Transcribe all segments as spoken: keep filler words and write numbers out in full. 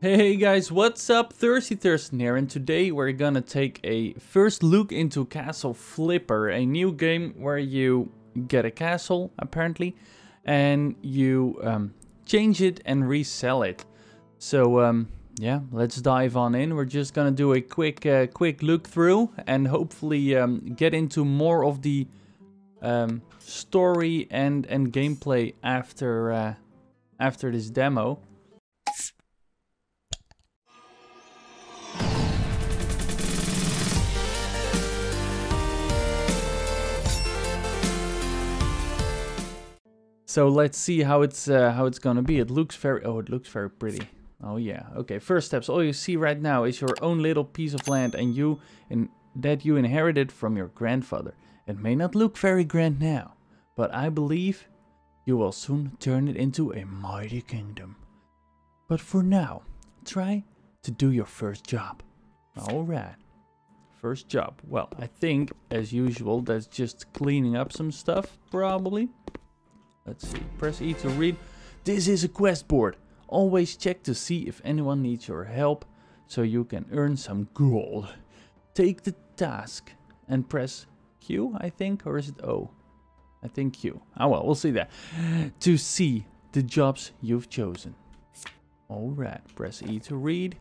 Hey guys, what's up? ThirstyThursten here, and today we're gonna take a first look into Castle Flipper, a new game where you get a castle, apparently, and you um, change it and resell it. So um, yeah, let's dive on in. We're just gonna do a quick uh, quick look through and hopefully um, get into more of the um, story and, and gameplay after, uh, after this demo. So let's see how it's uh, how it's gonna be. It looks very oh, it looks very pretty. Oh yeah. Okay. First steps. All you see right now is your own little piece of land, and you and that you inherited from your grandfather. It may not look very grand now, but I believe you will soon turn it into a mighty kingdom. But for now, try to do your first job. All right. First job. Well, I think as usual, that's just cleaning up some stuff, probably. Let's see, press E to read. This is a quest board. Always check to see if anyone needs your help so you can earn some gold. Take the task and press Q, I think, or is it O? I think Q. Oh well, we'll see that. To see the jobs you've chosen. Alright, press E to read.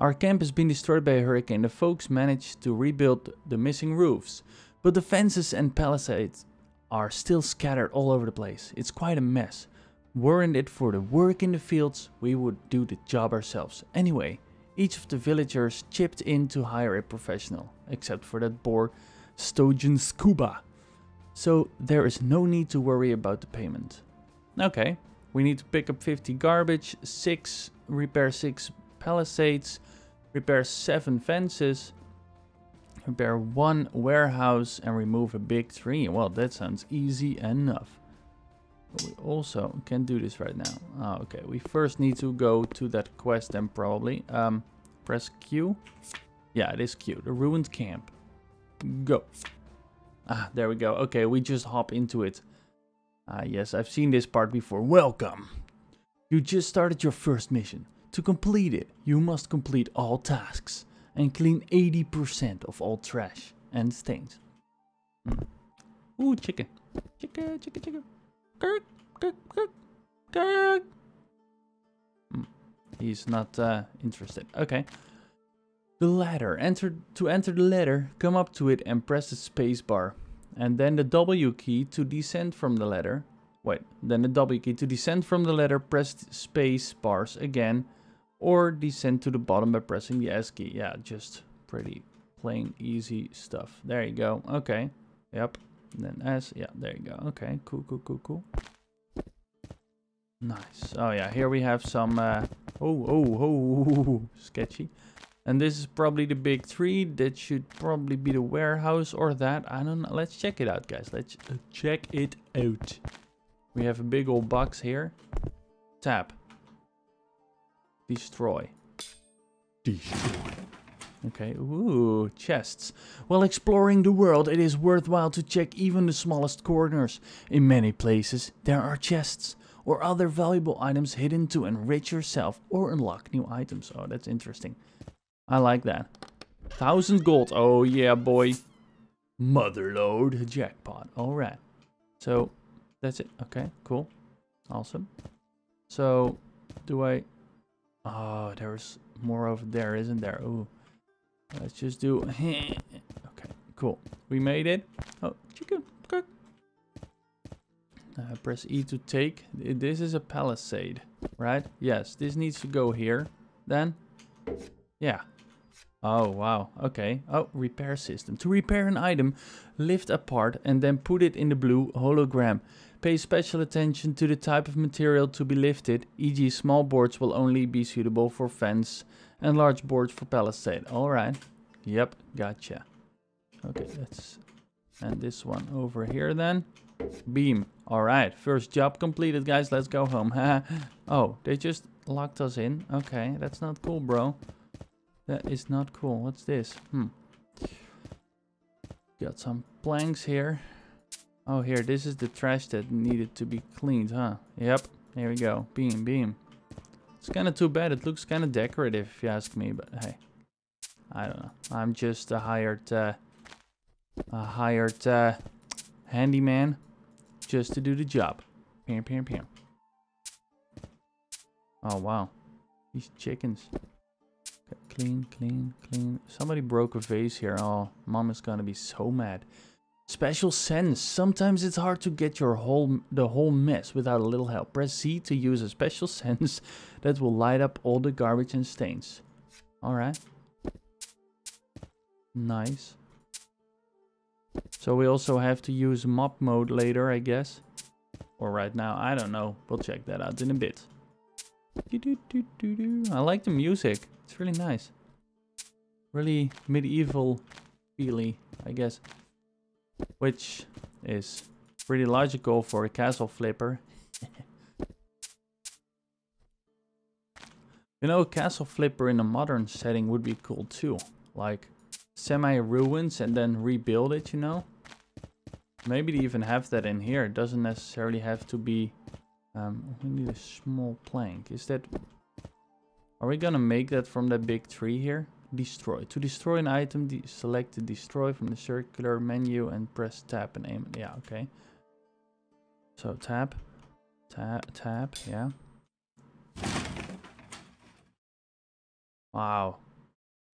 Our camp has been destroyed by a hurricane. The folks managed to rebuild the missing roofs, but the fences and palisades are still scattered all over the place. It's quite a mess. Weren't it for the work in the fields, we would do the job ourselves. Anyway, each of the villagers chipped in to hire a professional, except for that boar, Stojan Scuba. So there is no need to worry about the payment. Okay, we need to pick up fifty garbage, six repair six palisades, repair seven fences, repair one warehouse and remove a big tree. Well, that sounds easy enough. But we also can do this right now. Oh, okay, we first need to go to that quest then probably. Um, press Q. Yeah, it is Q. The ruined camp. Go. Ah, there we go. Okay, we just hop into it. Ah, yes, I've seen this part before. Welcome. You just started your first mission. To complete it, you must complete all tasks and clean eighty percent of all trash and stains. Mm. Ooh, chicken. Chicken, chicken, chicken. Kirk, kirk, kirk, kirk. Mm. He's not uh, interested. Okay. The ladder. Enter to enter the ladder, come up to it and press the space bar. And then the W key to descend from the ladder. Wait. Then the W key to descend from the ladder, press the space bars again. Or descend to the bottom by pressing the S key. Yeah, just pretty plain, easy stuff. There you go. Okay. Yep. And then S. Yeah, there you go. Okay. Cool, cool, cool, cool. Nice. Oh, yeah. Here we have some... Uh, oh, oh, oh, oh. Sketchy. And this is probably the big tree. That should probably be the warehouse or that. I don't know. Let's check it out, guys. Let's check it out. We have a big old box here. Tap. Destroy. Destroy. Okay, ooh, chests. While exploring the world, it is worthwhile to check even the smallest corners. In many places, there are chests or other valuable items hidden to enrich yourself or unlock new items. Oh, that's interesting. I like that. Thousand gold. Oh, yeah, boy. Motherlode jackpot. All right. So, that's it. Okay, cool. Awesome. So, do I... Oh, there's more over there, isn't there? Ooh. Let's just do... Okay, cool. We made it. Oh, chicken. Uh, press E to take. This is a palisade, right? Yes, this needs to go here. Then? Yeah. Oh, wow. Okay. Oh, repair system. To repair an item, lift apart and then put it in the blue hologram. Pay special attention to the type of material to be lifted, for example small boards will only be suitable for fence and large boards for palisade. Alright. Yep, gotcha. Okay, let's... And this one over here then. Beam. Alright, first job completed, guys. Let's go home. Oh, they just locked us in. Okay, that's not cool, bro. That is not cool. What's this? Hmm. Got some planks here. Oh, here, this is the trash that needed to be cleaned, huh? Yep, here we go. Beam, beam. It's kind of too bad. It looks kind of decorative if you ask me, but hey, I don't know. I'm just a hired, uh, a hired uh, handyman just to do the job. Pam, pam, pam. Oh, wow. These chickens. Clean, clean, clean. Somebody broke a vase here. Oh, mom is gonna be so mad. Special sentence. Sometimes it's hard to get your whole the whole mess without a little help. Press Z to use a special sentence that will light up all the garbage and stains. Alright. Nice. So we also have to use mop mode later, I guess. Or right now, I don't know. We'll check that out in a bit. I like the music. It's really nice. Really medieval feely, I guess. Which is pretty logical for a Castle Flipper. You know, a Castle Flipper in a modern setting would be cool too. Like, semi-ruins and then rebuild it, you know? Maybe they even have that in here. It doesn't necessarily have to be... Um, we need a small plank. Is that... Are we gonna make that from that big tree here? Destroy. To destroy an item, de select the destroy from the circular menu and press tap and aim. Yeah, okay. So tap, tap, tap, yeah. Wow.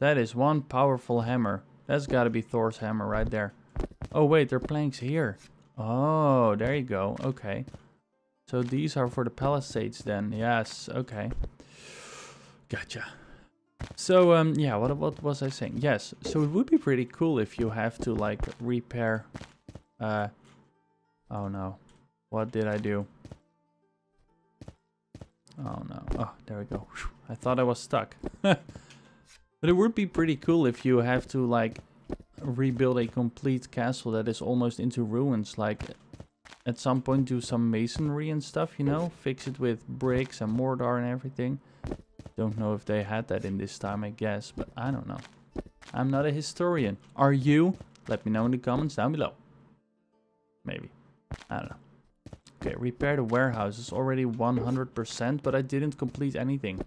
That is one powerful hammer. That's gotta be Thor's hammer right there. Oh wait, there are planks here. Oh, there you go, okay. So these are for the palisades then, yes, okay. Gotcha. So, um, yeah, what, what was I saying? Yes, so it would be pretty cool if you have to, like, repair... Uh, oh, no. What did I do? Oh, no. Oh, there we go. Whew. I thought I was stuck. But it would be pretty cool if you have to, like, rebuild a complete castle that is almost into ruins. Like, at some point do some masonry and stuff, you know? Fix it with bricks and mortar and everything. Don't know if they had that in this time, I guess, but I don't know. I'm not a historian. Are you? Let me know in the comments down below. Maybe. I don't know. Okay, repair the warehouse is already one hundred percent, but I didn't complete anything.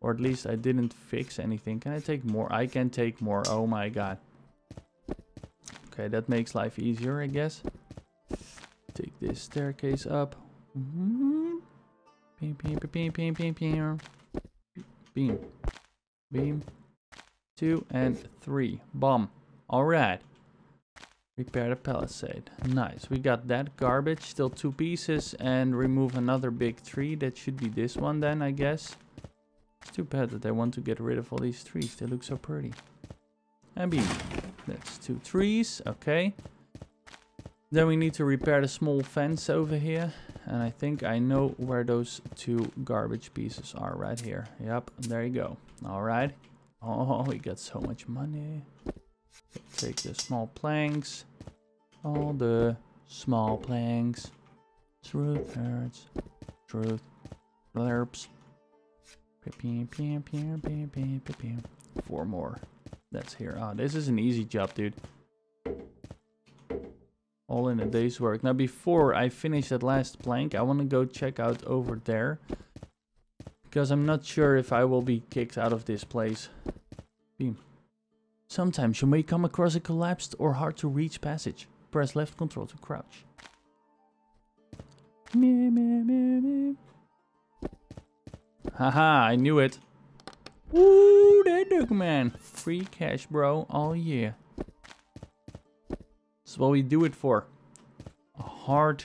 Or at least I didn't fix anything. Can I take more? I can take more. Oh my god. Okay, that makes life easier, I guess. Take this staircase up. Mm-hmm. Beam, beam, beam, beam, beam, beam, beam, beam, two and three, bomb, all right, repair the palisade, nice, we got that garbage, still two pieces, and remove another big tree, that should be this one then, I guess. It's too bad that I want to get rid of all these trees, they look so pretty, and beam, that's two trees, okay. Then we need to repair the small fence over here. And I think I know where those two garbage pieces are right here. Yep, there you go. All right. Oh, we got so much money. Take the small planks. All the small planks. Truth hurts. Truth. Blurps. Four more. That's here. Oh, this is an easy job, dude. All in a day's work. Now before I finish that last plank, I want to go check out over there. Because I'm not sure if I will be kicked out of this place. Beam. Sometimes you may come across a collapsed or hard to reach passage. Press left control to crouch. Me, me, me, me. Haha, I knew it. Woo, that duck man. Free cash, bro. Oh yeah. That's what we do it for. Hard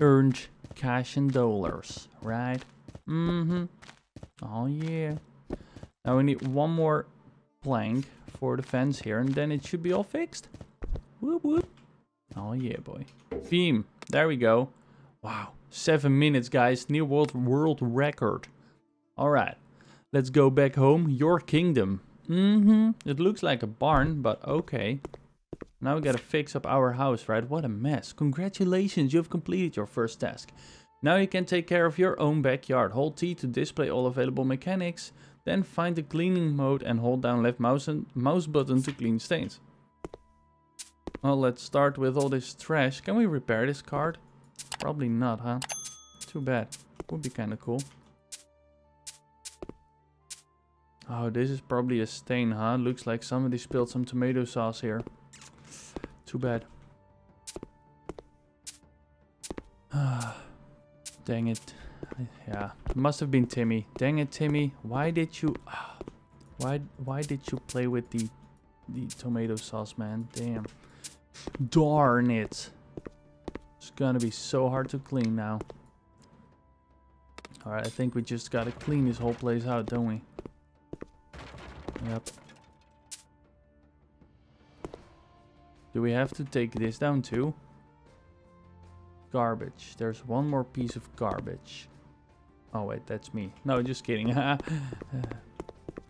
earned cash and dollars, right? Mm-hmm. Oh yeah. Now we need one more plank for the fence here and then it should be all fixed. Whoop whoop. Oh yeah boy. Beam. There we go. Wow. Seven minutes guys. New world world record. Alright. Let's go back home. Your kingdom. Mm-hmm. It looks like a barn, but okay. Now we gotta fix up our house, right? What a mess. Congratulations, you've completed your first task. Now you can take care of your own backyard. Hold T to display all available mechanics. Then find the cleaning mode and hold down left mouse, and mouse button to clean stains. Well, let's start with all this trash. Can we repair this card? Probably not, huh? Too bad. Would be kind of cool. Oh, this is probably a stain, huh? Looks like somebody spilled some tomato sauce here. Too bad. Dang it. Yeah, it must have been Timmy. Dang it, Timmy. Why did you... Why why did you play with the, the tomato sauce, man? Damn. Darn it. It's gonna be so hard to clean now. Alright, I think we just gotta clean this whole place out, don't we? Yep. Do we have to take this down too? Garbage. There's one more piece of garbage. Oh wait, that's me. No, just kidding.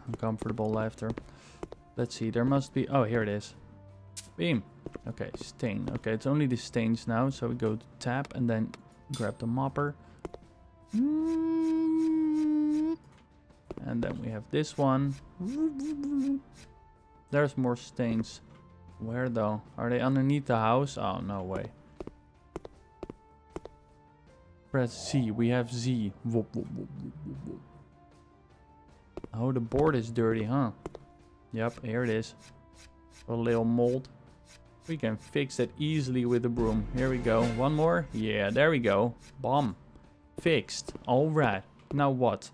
Uncomfortable laughter. Let's see, there must be... Oh, here it is. Beam. Okay, stain. Okay, it's only the stains now. So we go to tap and then grab the mopper. And then we have this one. There's more stains. Where though? Are they underneath the house? Oh, no way. Press Z. We have Z. Oh, the board is dirty, huh? Yep, here it is. A little mold. We can fix that easily with the broom. Here we go. One more. Yeah, there we go. Bomb. Fixed. All right. Now what?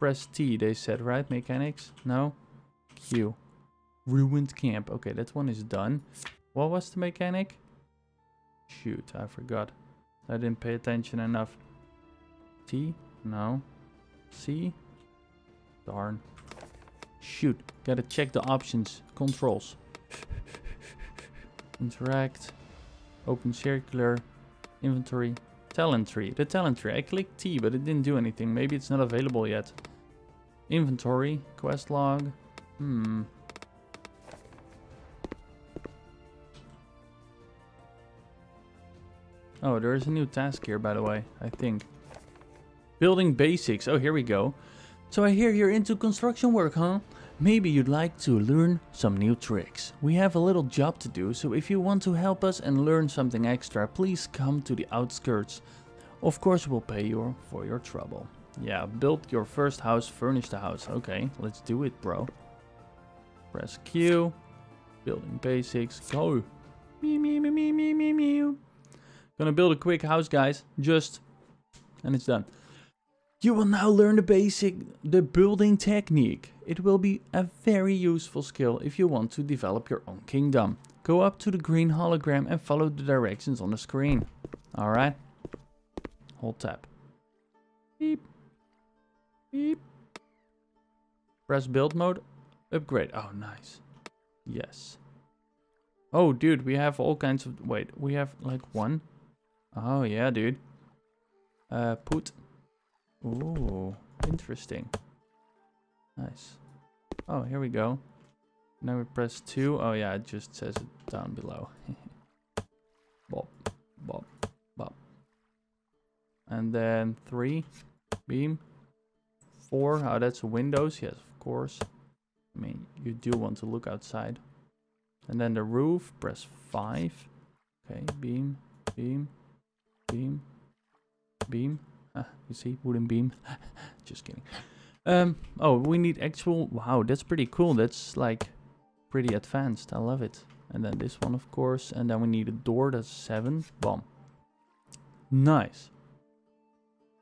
Press T, they said, right? Mechanics? No? Q. Ruined camp. Okay, that one is done. What was the mechanic? Shoot, I forgot. I didn't pay attention enough. T? No. C? Darn. Shoot. Gotta check the options. Controls. Interact. Open circular. Inventory. Talent tree. The talent tree. I clicked T, but it didn't do anything. Maybe it's not available yet. Inventory. Quest log. Hmm. Oh, there is a new task here, by the way, I think. Building basics. Oh, here we go. So I hear you're into construction work, huh? Maybe you'd like to learn some new tricks. We have a little job to do, so if you want to help us and learn something extra, please come to the outskirts. Of course, we'll pay you for your trouble. Yeah, build your first house, furnish the house. Okay, let's do it, bro. Press Q. Building basics. Go. Meow, meow, meow, meow, meow, meow. Gonna build a quick house, guys. Just. And it's done. You will now learn the basic, the building technique. It will be a very useful skill if you want to develop your own kingdom. Go up to the green hologram and follow the directions on the screen. Alright. Hold tab. Beep. Beep. Press build mode. Upgrade. Oh, nice. Yes. Oh, dude, we have all kinds of... Wait, we have like one. Oh, yeah, dude. Uh, put... Ooh, interesting. Nice. Oh, here we go. Now we press two. Oh yeah, it just says it down below. Bop, bop, bop. And then three. Beam. Four. Oh, that's windows. Yes, of course. I mean, you do want to look outside. And then the roof. Press five. Okay, beam, beam, beam, beam. Ah, you see, wooden beam. Just kidding. Um, oh, we need actual... Wow, that's pretty cool. That's like pretty advanced. I love it. And then this one, of course. And then we need a door. That's seven. Bomb. Nice.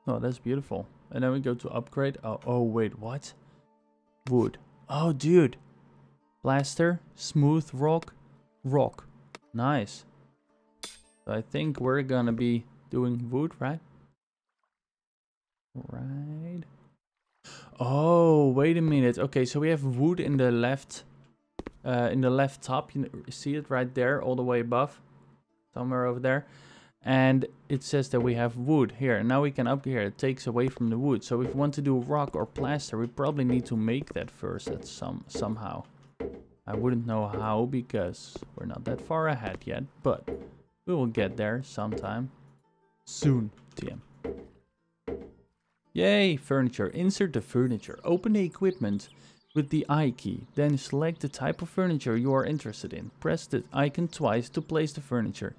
Oh, that's beautiful. And then we go to upgrade. Oh, oh wait, what? Wood. Oh, dude. Plaster. Smooth rock. Rock. Nice. So I think we're gonna be doing wood, right? Right. Oh, wait a minute. Okay, so we have wood in the left, uh, in the left top. You see it right there, all the way above, somewhere over there. And it says that we have wood here. Now we can upgrade. It takes away from the wood. So if we want to do rock or plaster, we probably need to make that first. At some somehow. I wouldn't know how because we're not that far ahead yet, but we will get there sometime soon. T M. Yay, furniture. Insert the furniture. Open the equipment with the I key. Then select the type of furniture you are interested in. Press the icon twice to place the furniture.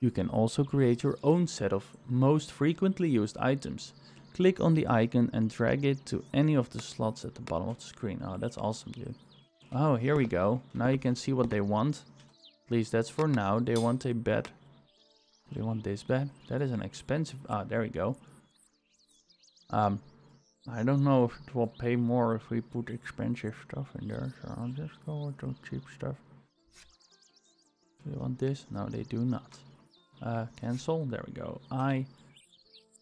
You can also create your own set of most frequently used items. Click on the icon and drag it to any of the slots at the bottom of the screen. Oh, that's awesome, dude. Oh, here we go. Now you can see what they want. At least that's for now. They want a bed. They want this bed. That is an expensive... Ah, there we go. Um, I don't know if it will pay more if we put expensive stuff in there. So I'll just go with some cheap stuff. They want this? No, they do not. Uh, cancel. There we go. I...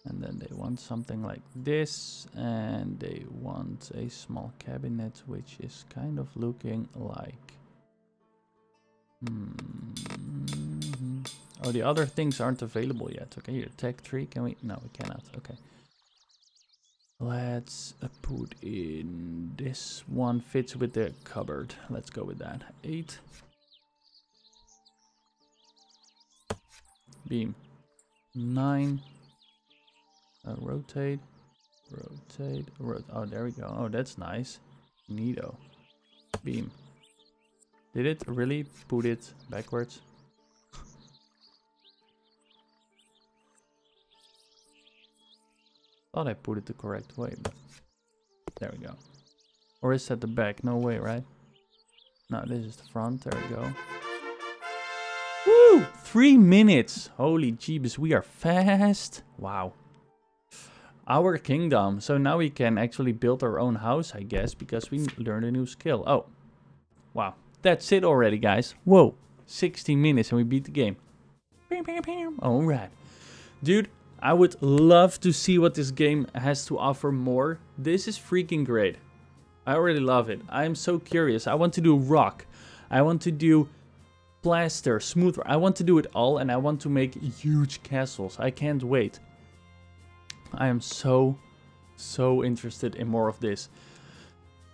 And then they want something like this, and they want a small cabinet, which is kind of looking like... Mm-hmm. Oh, the other things aren't available yet. Okay, attack three, can we? No, we cannot. Okay. Let's uh, put in this one fits with the cupboard. Let's go with that. Eight. Beam. Nine. Uh, rotate, rotate, rotate. Oh, there we go. Oh, that's nice. Neato. Beam. Did it really put it backwards? Thought I put it the correct way, but there we go. Or is that the back? No way, right? No, this is the front. There we go. Woo! Three minutes. Holy jeebus, we are fast. Wow. Our kingdom. So now we can actually build our own house, I guess, because we learned a new skill. Oh, wow. That's it already, guys. Whoa. sixteen minutes and we beat the game. All right. Dude, I would love to see what this game has to offer more. This is freaking great. I already love it. I am so curious. I want to do rock. I want to do plaster, smooth. I want to do it all, and I want to make huge castles. I can't wait. I am so, so interested in more of this.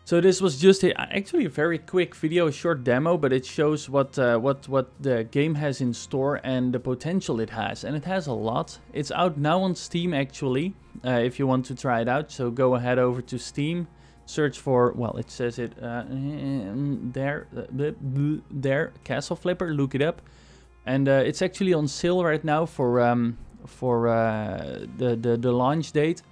So this was just a, actually a very quick video, a short demo, but it shows what uh, what what the game has in store and the potential it has. And it has a lot. It's out now on Steam, actually, uh, if you want to try it out. So go ahead over to Steam, search for, well, it says it uh, there, there, Castle Flipper, look it up. And uh, it's actually on sale right now for... Um, for uh, the, the, the launch date.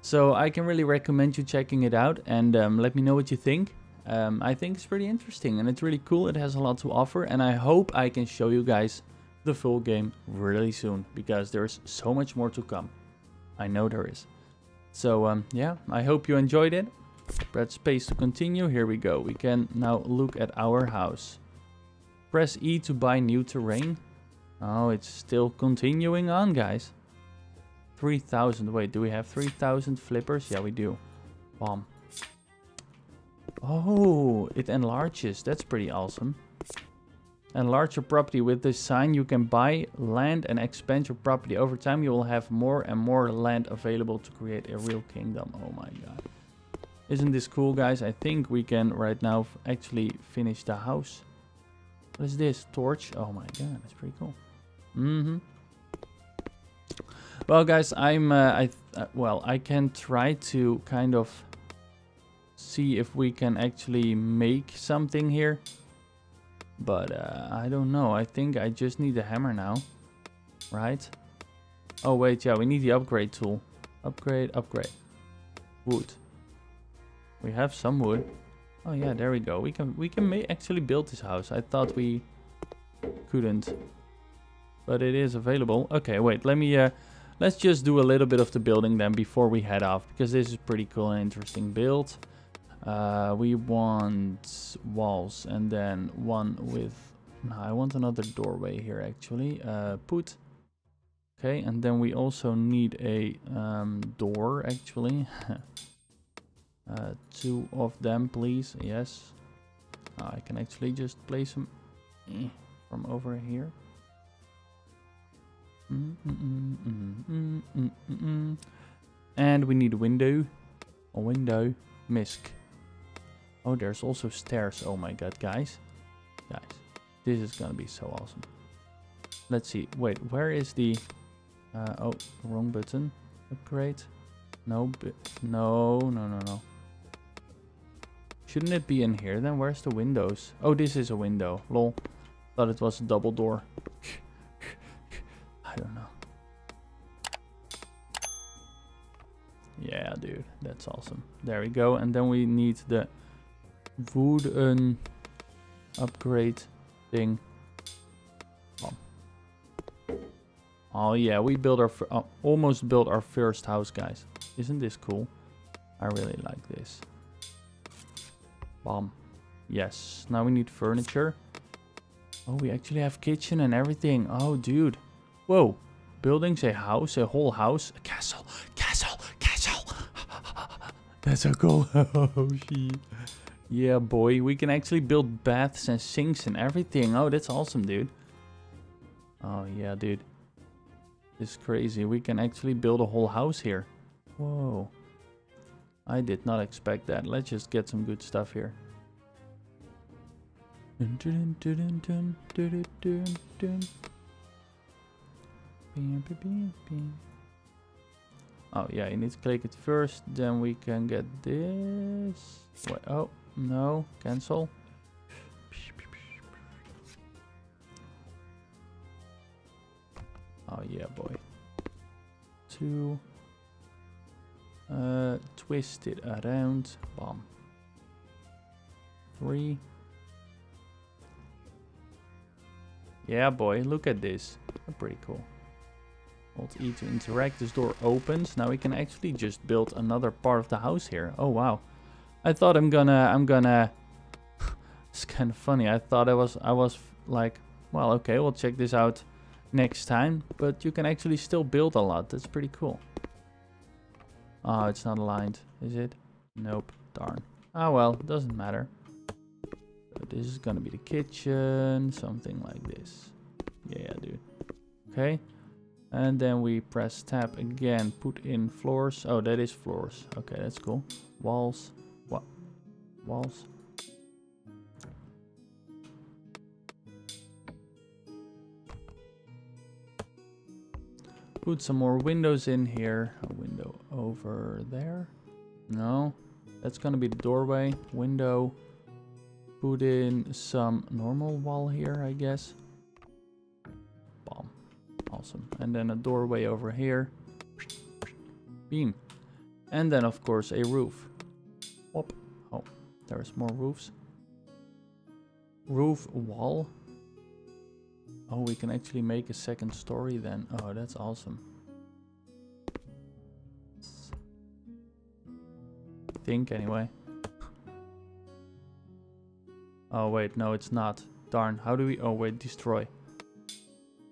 So I can really recommend you checking it out, and um, let me know what you think. Um, I think it's pretty interesting and it's really cool. It has a lot to offer, and I hope I can show you guys the full game really soon, because there's so much more to come. I know there is. So um, yeah, I hope you enjoyed it. Press space to continue. Here we go. We can now look at our house. Press E to buy new terrain. Oh, it's still continuing on, guys. three thousand. Wait, do we have three thousand flippers? Yeah, we do. Bomb. Oh, it enlarges. That's pretty awesome. Enlarge your property. With this sign, you can buy land and expand your property. Over time, you will have more and more land available to create a real kingdom. Oh my god. Isn't this cool, guys? I think we can right now actually finish the house. What is this? Torch? Oh my god, that's pretty cool. Mm-hmm. Well, guys, I'm. Uh, I uh, well, I can try to kind of see if we can actually make something here, but uh, I don't know. I think I just need a hammer now, right? Oh wait, yeah, we need the upgrade tool. Upgrade, upgrade. Wood. We have some wood. Oh yeah, there we go. We can we can may actually build this house. I thought we couldn't, but it is available. Okay, wait. Let me. Uh, let's just do a little bit of the building then before we head off, because this is pretty cool and interesting build. Uh, we want walls and then one with. No, I want another doorway here actually. Uh, put. Okay, and then we also need a um, door actually. Uh, two of them, please. Yes. Oh, I can actually just place them from over here. Mm -mm -mm -mm -mm -mm -mm -mm. And we need a window. A window. Misc. Oh, there's also stairs. Oh my god, guys. Guys, this is gonna be so awesome. Let's see. Wait, where is the... Uh, oh, wrong button. Upgrade. No, no, no, no, no. Shouldn't it be in here then? Where's the windows? Oh, this is a window. Lol. Thought it was a double door. I don't know. awesome. There we go. And then we need the wooden upgrade thing. Oh, oh yeah, we built our uh, almost built our first house, guys. Isn't this cool? I really like this. Bomb. Yes. Now we need furniture. Oh, we actually have kitchen and everything. Oh, dude. Whoa. Buildings, a house, a whole house, a castle, castle, castle. That's so cool. Oh, shit. Yeah, boy. We can actually build baths and sinks and everything. Oh, that's awesome, dude. Oh, yeah, dude. It's crazy. We can actually build a whole house here. Whoa. I did not expect that. Let's just get some good stuff here. Oh yeah, you need to click it first, then we can get this. Wait, oh no, cancel. Oh yeah, boy. Two. Uh, twist it around. Bomb. Three. Yeah, boy, look at this. Pretty cool. Alt E to interact. This door opens. Now we can actually just build another part of the house here. Oh wow! I thought I'm gonna, I'm gonna. It's kind of funny. I thought I was, I was like, well, okay, we'll check this out next time. But you can actually still build a lot. That's pretty cool. Oh, it's not aligned, is it? Nope. Darn. Ah, well, doesn't matter. So this is gonna be the kitchen, something like this. Yeah, dude. Okay. And then we press tab again, put in floors. Oh, that is floors. Okay, that's cool. Walls. What? Walls. Put some more windows in here. A window over there. No, that's gonna be the doorway. Window. Put in some normal wall here, I guess. Bomb. Awesome. And then a doorway over here. Beam. And then of course a roof. Whoop. Oh, there's more roofs. Roof wall. Oh, we can actually make a second story then. Oh, that's awesome. I think anyway. Oh, wait. No, it's not. Darn. How do we... Oh, wait. Destroy.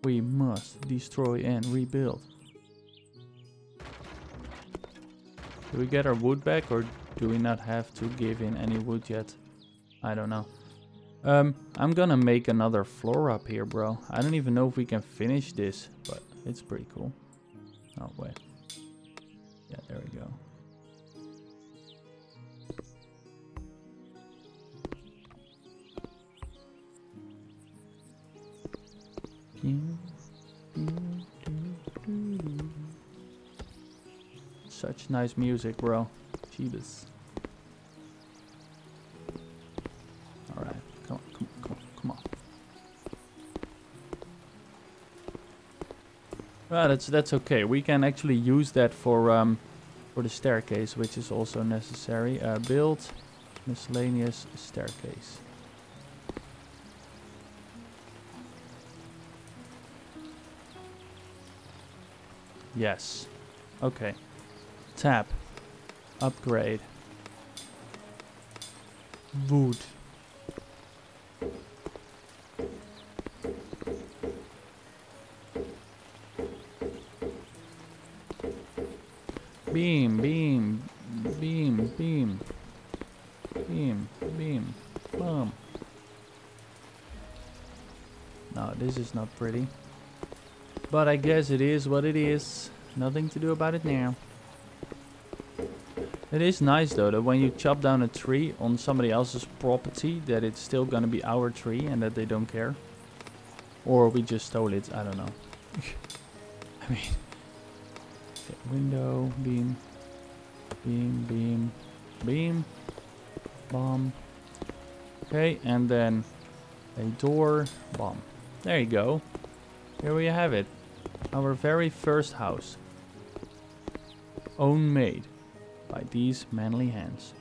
We must destroy and rebuild. Do we get our wood back or do we not have to give in any wood yet? I don't know. Um, I'm gonna make another floor up here, bro. I don't even know if we can finish this, but it's pretty cool. Oh, wait. Yeah, there we go. Such nice music, bro. Jeebus. Well, that's that's okay. We can actually use that for um for the staircase, which is also necessary. Uh, build miscellaneous staircase. Yes. Okay. Tap. Upgrade. Wood. Beam, beam, beam, beam, beam, beam, boom. No, this is not pretty. But I guess it is what it is. Nothing to do about it now. It is nice though that when you chop down a tree on somebody else's property, that it's still gonna be our tree and that they don't care. Or we just stole it, I don't know. I mean... Window, beam, beam, beam, beam, bomb. Okay, and then a door, bomb. There you go. Here we have it. Our very first house. Own made. by these manly hands.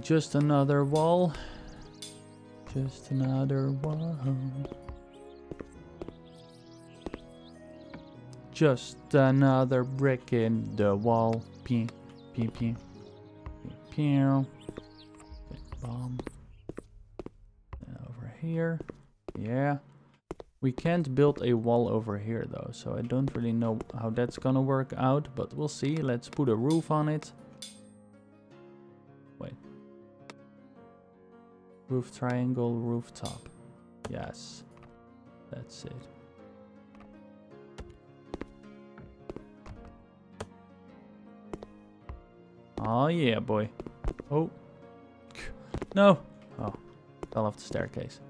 Just another wall. Just another wall. Just another brick in the wall. Pew, pew, pew. Pew, pew. Bomb. Over here. Yeah. We can't build a wall over here though, so I don't really know how that's gonna work out, but we'll see. Let's put a roof on it. Wait. Roof triangle, rooftop. Yes. That's it. Oh yeah, boy. Oh. No. Oh. Fell off the staircase.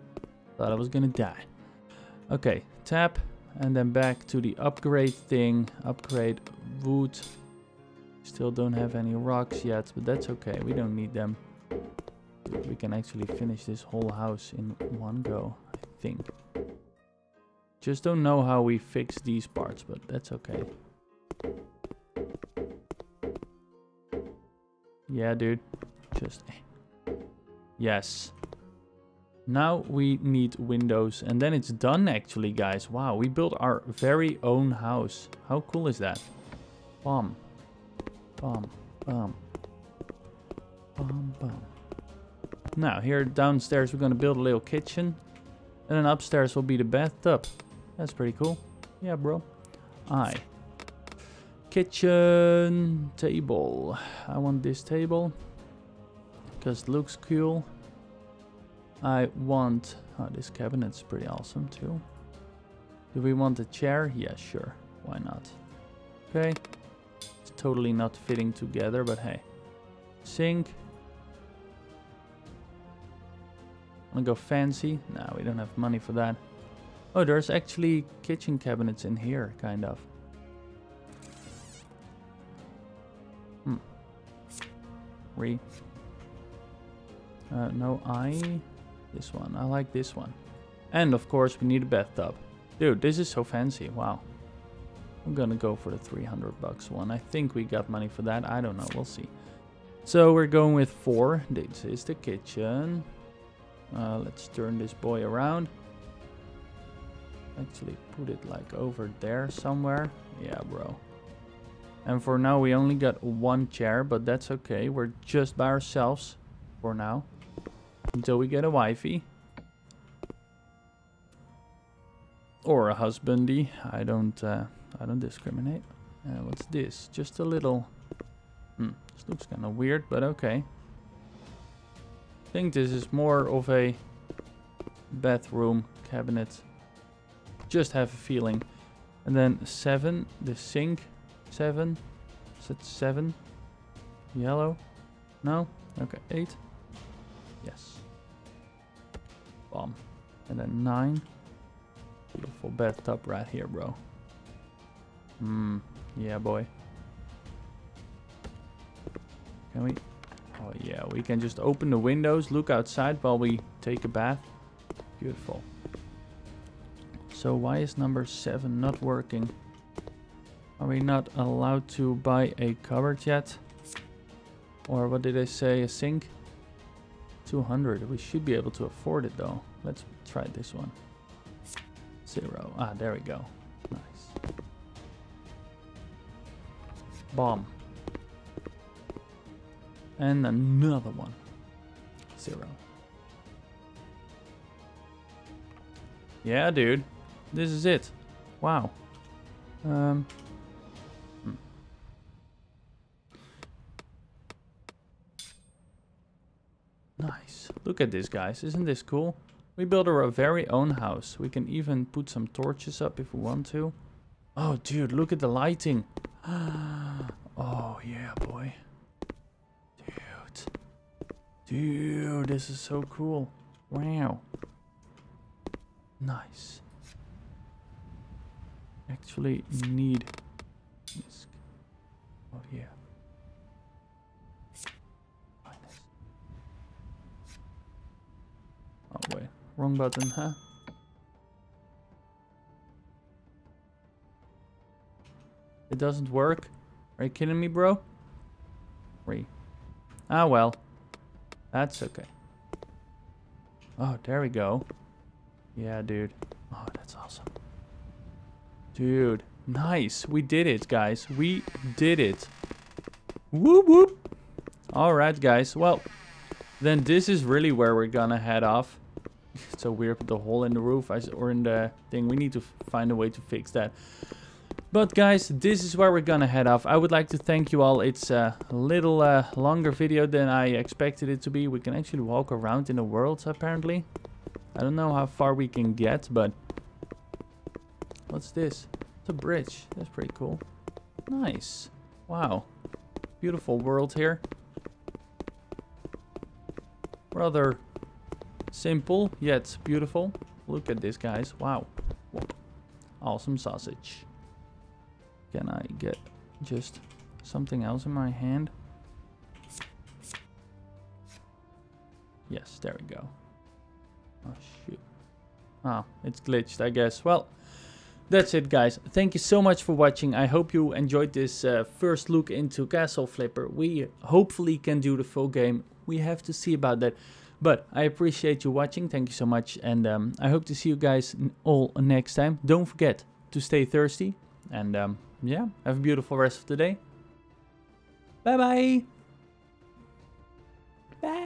Thought I was gonna die. Okay, tap, and then back to the upgrade thing. Upgrade wood. Still don't have any rocks yet, but that's okay. We don't need them. We can actually finish this whole house in one go, I think. Just don't know how we fix these parts, but that's okay. Yeah, dude. Just... Yes. Now we need windows, and then it's done actually, guys. Wow, we built our very own house. How cool is that? Bum. Bum. Bum. Bum, bum. Now, here downstairs we're gonna build a little kitchen. And then upstairs will be the bathtub. That's pretty cool. Yeah, bro. Aye. Kitchen table. I want this table. Because it looks cool. I want... Oh, this cabinet's pretty awesome too. Do we want a chair? Yeah, sure. Why not? Okay. It's totally not fitting together, but hey. Sink. Wanna go fancy? No, we don't have money for that. Oh, there's actually kitchen cabinets in here, kind of. Hmm. Re. Uh, no, I... This one. I like this one. And of course we need a bathtub. Dude, this is so fancy. Wow. I'm gonna go for the three hundred bucks one. I think we got money for that. I don't know. We'll see. So we're going with four. This is the kitchen. Uh, let's turn this boy around. Actually put it like over there somewhere. Yeah, bro. And for now we only got one chair, but that's okay. We're just by ourselves for now. Until we get a wifey. Or a husbandy. I don't uh, I don't discriminate. Uh, what's this? Just a little... Hmm, this looks kind of weird, but okay. I think this is more of a bathroom cabinet. Just have a feeling. And then seven, the sink. Seven. Is it seven? Yellow? No? Okay, eight. Yes. Bomb. And then nine. Beautiful bathtub right here, bro. Hmm. Yeah, boy. Can we? Oh, yeah. We can just open the windows, look outside while we take a bath. Beautiful. So why is number seven not working? Are we not allowed to buy a cupboard yet? Or what did I say? A sink? two hundred. We should be able to afford it though. Let's try this one. Zero. Ah, there we go. Nice. Bomb. And another one. Zero. Yeah, dude. This is it. Wow. Um. Nice. Look at this, guys. Isn't this cool? We built our very own house. We can even put some torches up if we want to. Oh, dude, look at the lighting. Oh, yeah, boy. Dude. Dude, this is so cool. Wow. Nice. Actually need... this. Oh, yeah. Oh, wait. Wrong button, huh? It doesn't work. Are you kidding me, bro? Three. Ah, well. That's okay. Oh, there we go. Yeah, dude. Oh, that's awesome. Dude. Nice. We did it, guys. We did it. Whoop, whoop. Alright, guys. Well, then this is really where we're gonna head off. It's so weird, the hole in the roof or in the thing. We need to find a way to fix that. But guys, this is where we're gonna head off. I would like to thank you all. It's a little uh, longer video than I expected it to be. We can actually walk around in the world, apparently. I don't know how far we can get, but... What's this? It's a bridge. That's pretty cool. Nice. Wow. Beautiful world here. Rather simple, yet beautiful. Look at this, guys. Wow. Awesome sausage. Can I get just something else in my hand? Yes, there we go. Oh, shoot. Ah, it's glitched, I guess. Well, that's it, guys. Thank you so much for watching. I hope you enjoyed this uh, first look into Castle Flipper. We hopefully can do the full game. We have to see about that. But I appreciate you watching. Thank you so much. And um, I hope to see you guys all next time. Don't forget to stay thirsty. And um, yeah, have a beautiful rest of the day. Bye-bye. Bye.